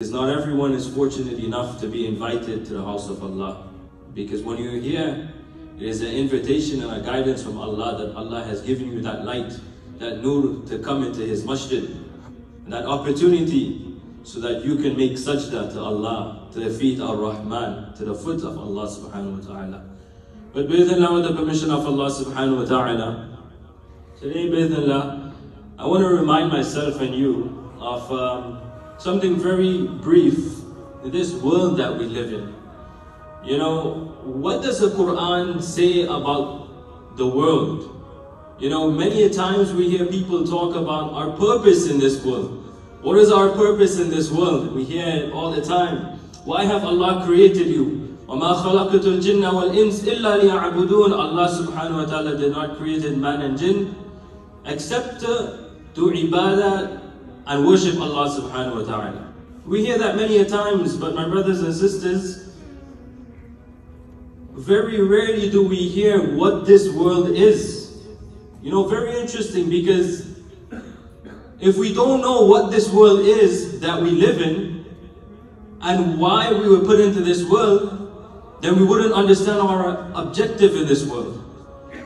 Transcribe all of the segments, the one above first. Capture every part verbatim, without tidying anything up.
Because not everyone is fortunate enough to be invited to the house of Allah. Because when you're here, it is an invitation and a guidance from Allah that Allah has given you that light, that nur to come into His masjid, and that opportunity so that you can make sajda to Allah, to the feet of Rahman, to the foot of Allah subhanahu wa ta'ala. But bi'idhnillah, with the permission of Allah subhanahu wa ta'ala, today bi'idhnillah, I want to remind myself and you of um, something very brief in this world that we live in. You know, what does the Quran say about the world? You know, many a times we hear people talk about our purpose in this world. What is our purpose in this world? We hear it all the time. Why have Allah created you? وَمَا خَلَقْتُ الْجِنَّ وَالْإِنسَ إِلَّا لِيَعْبُدُونَ. Allah subhanahu wa ta'ala did not create man and jinn except to do ibadah and worship Allah subhanahu wa ta'ala. We hear that many a times, but my brothers and sisters, very rarely do we hear what this world is. You know, very interesting, because if we don't know what this world is that we live in and why we were put into this world, then we wouldn't understand our objective in this world.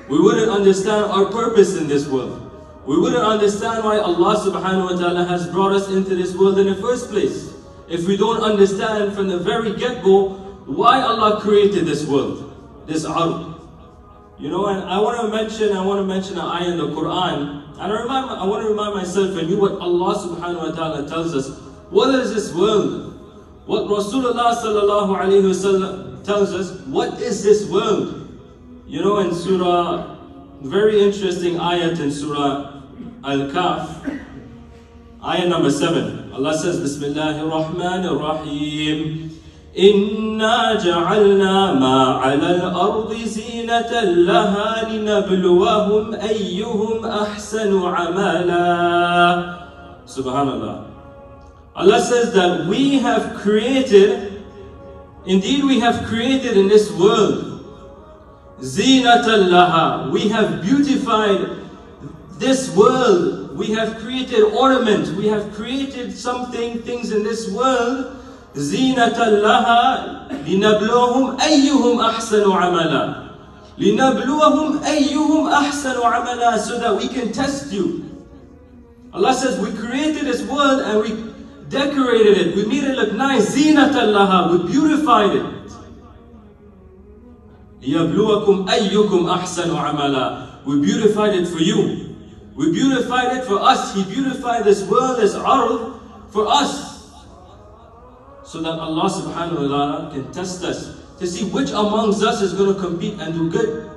We wouldn't understand our purpose in this world. We wouldn't understand why Allah subhanahu wa ta'ala has brought us into this world in the first place. If we don't understand from the very get-go why Allah created this world, this ard. You know, and I want to mention, I want to mention an ayah in the Quran. And I, remind, I want to remind myself and you what Allah subhanahu wa ta'ala tells us. What is this world? What Rasulullah sallallahu alayhi wa sallam tells us, what is this world? You know, in Surah, very interesting ayat in Surah Al Kaf, ayah number seven. Allah says, Bismillahir Rahmanir Rahim. Inna ja'alna ma 'ala al-ardi zinatan laha linabluwahum ayyuhum ahsanu 'amala. Subhanallah. Allah says that we have created, indeed we have created in this world, zinatan laha, we have beautified this world, we have created ornament, we have created something, things in this world, zinatan laha, linabluwahum ayyuhum ahsanu amala, linabluwahum ayyuhum ahsanu amala, so that we can test you. Allah says we created this world and we decorated it, we made it look nice, zinatan laha, we beautified it. لِيَبْلُوَكُمْ أَيُّكُمْ أَحْسَنُ عَمَلًا. We beautified it for you. We beautified it for us. He beautified this world, this ard, for us. So that Allah subhanahu wa ta'ala can test us, to see which amongst us is going to compete and do good.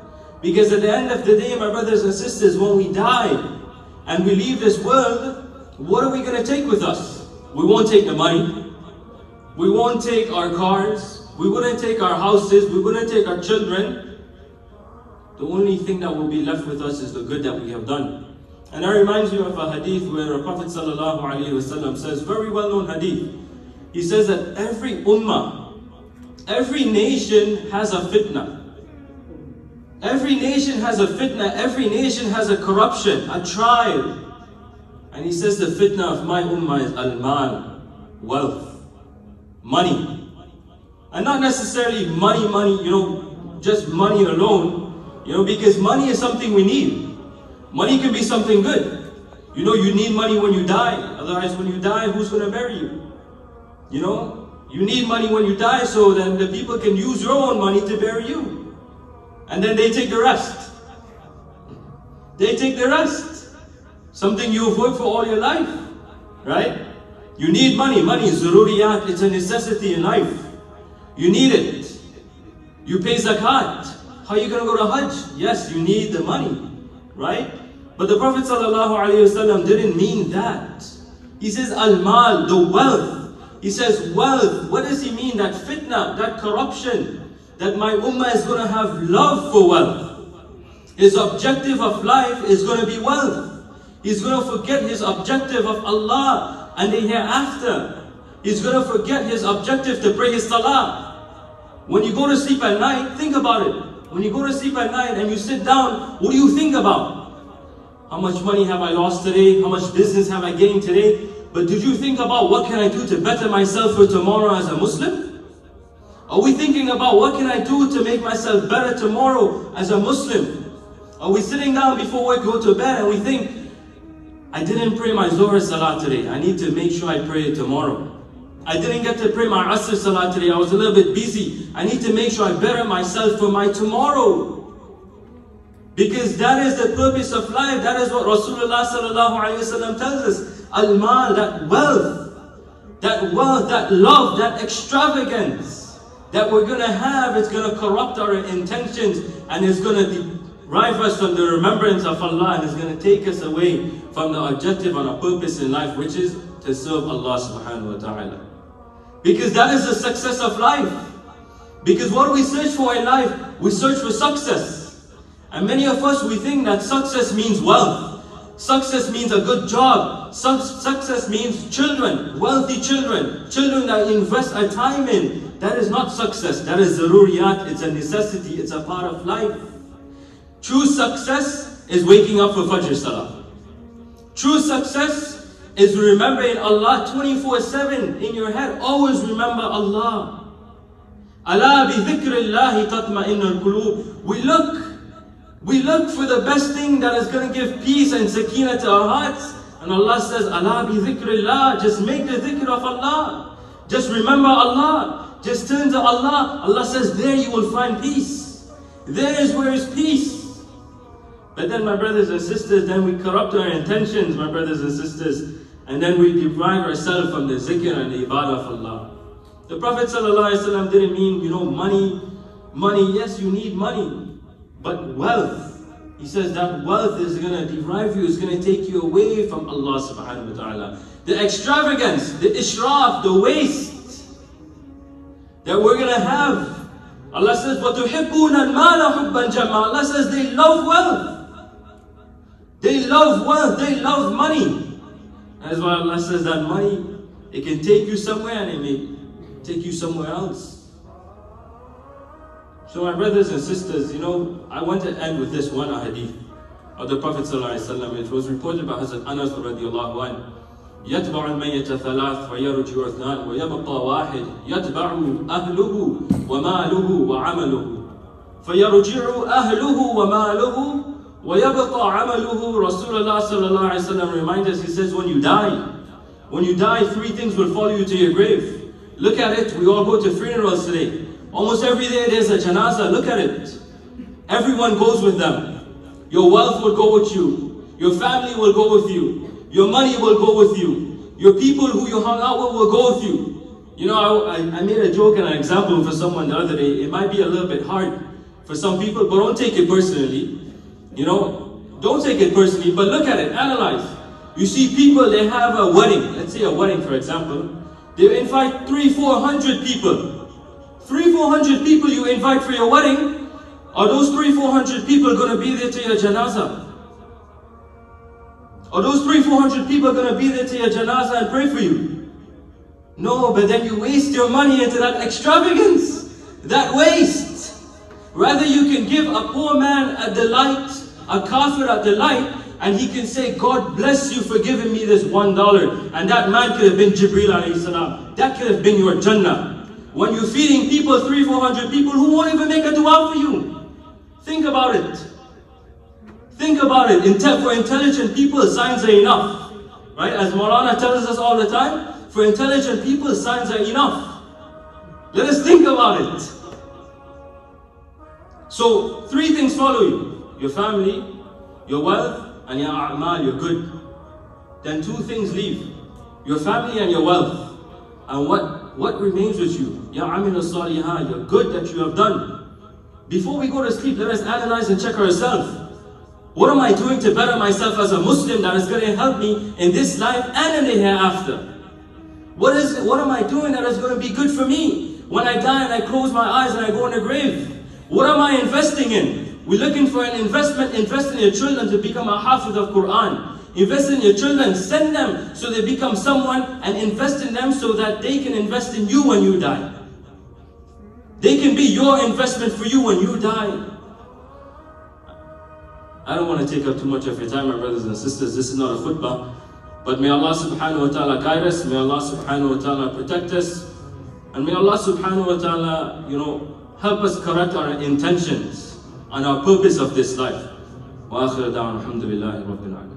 Because at the end of the day, my brothers and sisters, when we die and we leave this world, what are we going to take with us? We won't take the money. We won't take our cars. We wouldn't take our houses, we wouldn't take our children. The only thing that will be left with us is the good that we have done. And that reminds me of a hadith where the Prophet sallallahu alayhi wa sallam says, very well-known hadith. He says that every ummah, every nation has a fitna. Every nation has a fitna, every nation has a corruption, a trial. And he says the fitna of my ummah is al-mal, wealth, money. And not necessarily money, money, you know, just money alone, you know, because money is something we need. Money can be something good. You know, you need money when you die. Otherwise, when you die, who's going to bury you? You know, you need money when you die, so then the people can use your own money to bury you. And then they take the rest. They take the rest. Something you've worked for all your life, right? You need money. Money is zaruriyat. It's a necessity in life. You need it. You pay zakat. How are you going to go to Hajj? Yes, you need the money, right? But the Prophet ﷺ didn't mean that. He says al-mal, the wealth. He says wealth. What does he mean? That fitna, that corruption, that my ummah is going to have love for wealth. His objective of life is going to be wealth. He's going to forget his objective of Allah and the hereafter. He's going to forget his objective to pray his salah. When you go to sleep at night, think about it. When you go to sleep at night and you sit down, what do you think about? How much money have I lost today? How much business have I gained today? But did you think about what can I do to better myself for tomorrow as a Muslim? Are we thinking about what can I do to make myself better tomorrow as a Muslim? Are we sitting down before we go to bed and we think, I didn't pray my Zohar Salah today, I need to make sure I pray it tomorrow. I didn't get to pray my Asr Salah today, I was a little bit busy. I need to make sure I better myself for my tomorrow. Because that is the purpose of life, that is what Rasulullah Sallallahu Alaihi Wasallam tells us. Al-mal, that wealth, that wealth, that love, that extravagance that we're going to have, it's going to corrupt our intentions and it's going to drive us from the remembrance of Allah and it's going to take us away from the objective and our purpose in life, which is to serve Allah Subhanahu Wa Ta'ala. Because that is the success of life. Because what we search for in life, we search for success. And many of us, we think that success means wealth. Success means a good job. Success means children, wealthy children, children that invest our time in. That is not success. That is zaruriyat. It's a necessity. It's a part of life. True success is waking up for Fajr Salah. True success is remembering Allah twenty-four seven in your head. Always remember Allah. Ala bi dhikrillahi tatma'innul qulub. We look, we look for the best thing that is going to give peace and sakinah to our hearts. And Allah says, Allah bi dhikrillah. Just make the dhikr of Allah. Just remember Allah. Just turn to Allah. Allah says, there you will find peace. There is where is peace. But then, my brothers and sisters, then we corrupt our intentions, my brothers and sisters. And then we deprive ourselves from the zikr and the ibadah of Allah. The Prophet ﷺ didn't mean, you know, money. Money, yes, you need money. But wealth, he says that wealth is going to deprive you, it's going to take you away from Allah Subhanahu Wa Ta'ala. The extravagance, the israf, the waste that we're going to have. Allah says, وَتُحِبُّونَ الْمَالَ حُبًّا جَمًّا. Allah says they love wealth. They love wealth, they love money. That's why Allah says that money, it can take you somewhere and it may take you somewhere else. So my brothers and sisters, you know, I want to end with this one hadith of the Prophet ﷺ. It was reported by Hazrat Anas radiallahu anhu. يَتْبَعُ الْمَيَّةَ ثَلَاثٍ فَيَرْجِعُ اثْنَانٍ وَيَبْقَى وَاحِدٌ يَتْبَعُ أَهْلُهُ وَمَالُهُ وَعَمَلُهُ فَيَرْجِعُ أَهْلُهُ وَمَالُهُ وَيَبْقَى عَمَلُهُ. Rasulullah sallallahu alayhi wa sallam reminds us, he says, when you die, when you die, three things will follow you to your grave. Look at it, we all go to funerals today. Almost every day there's a janazah, look at it. Everyone goes with them. Your wealth will go with you. Your family will go with you. Your money will go with you. Your people who you hung out with will go with you. You know, I, I made a joke and an example for someone the other day. It might be a little bit hard for some people, but don't take it personally. You know, don't take it personally, but look at it, analyze. You see people, they have a wedding. Let's say a wedding, for example. They invite three, four hundred people. Three, four hundred people you invite for your wedding. Are those three, four hundred people going to be there to your janazah? Are those three, four hundred people going to be there to your janazah and pray for you? No, but then you waste your money into that extravagance, that waste. Rather, you can give a poor man a delight, a kafir a delight, and he can say, God bless you for giving me this one dollar. And that man could have been Jibreel alayhi salam. That could have been your Jannah. When you're feeding people, three, four hundred people who won't even make a dua for you. Think about it. Think about it. For intelligent people, signs are enough. Right? As Maulana tells us all the time, for intelligent people, signs are enough. Let us think about it. So, three things follow you. Your family, your wealth, and your a'mal, your good. Then two things leave. Your family and your wealth. And what, what remains with you? Ya aminu salihah, your good that you have done. Before we go to sleep, let us analyze and check ourselves. What am I doing to better myself as a Muslim that is going to help me in this life and in the hereafter? What is, what am I doing that is going to be good for me when I die and I close my eyes and I go in the grave? What am I investing in? We're looking for an investment. Invest in your children to become a hafiz of Quran. Invest in your children. Send them so they become someone and invest in them so that they can invest in you when you die. They can be your investment for you when you die. I don't want to take up too much of your time, my brothers and sisters. This is not a khutbah. But may Allah subhanahu wa ta'ala guide us, may Allah subhanahu wa ta'ala protect us, and may Allah subhanahu wa ta'ala, you know, help us correct our intentions and our purpose of this life. Wa akhir da'wana alhamdulillahi rabbil alamin.